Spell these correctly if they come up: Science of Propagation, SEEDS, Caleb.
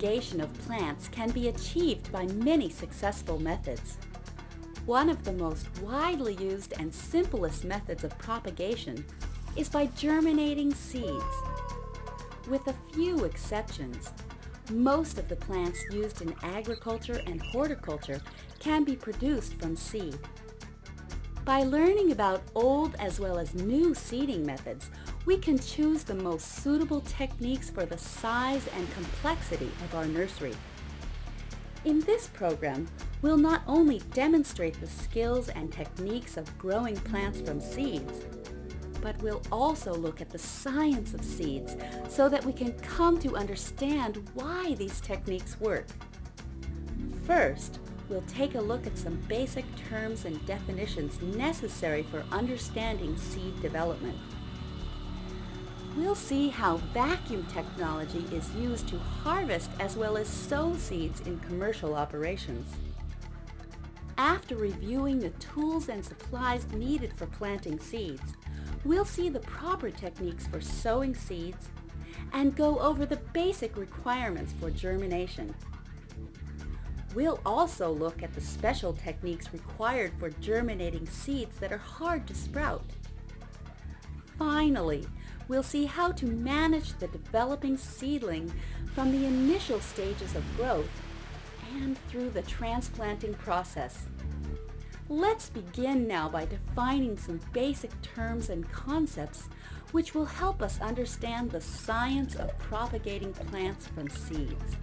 propagation of plants can be achieved by many successful methods. One of the most widely used and simplest methods of propagation is by germinating seeds. With a few exceptions, most of the plants used in agriculture and horticulture can be produced from seed. By learning about old as well as new seeding methods, we can choose the most suitable techniques for the size and complexity of our nursery. In this program, we'll not only demonstrate the skills and techniques of growing plants from seeds, but we'll also look at the science of seeds so that we can come to understand why these techniques work. First, we'll take a look at some basic terms and definitions necessary for understanding seed development. We'll see how vacuum technology is used to harvest as well as sow seeds in commercial operations. After reviewing the tools and supplies needed for planting seeds, we'll see the proper techniques for sowing seeds and go over the basic requirements for germination. We'll also look at the special techniques required for germinating seeds that are hard to sprout. Finally, we'll see how to manage the developing seedling from the initial stages of growth and through the transplanting process. Let's begin now by defining some basic terms and concepts which will help us understand the science of propagating plants from seeds.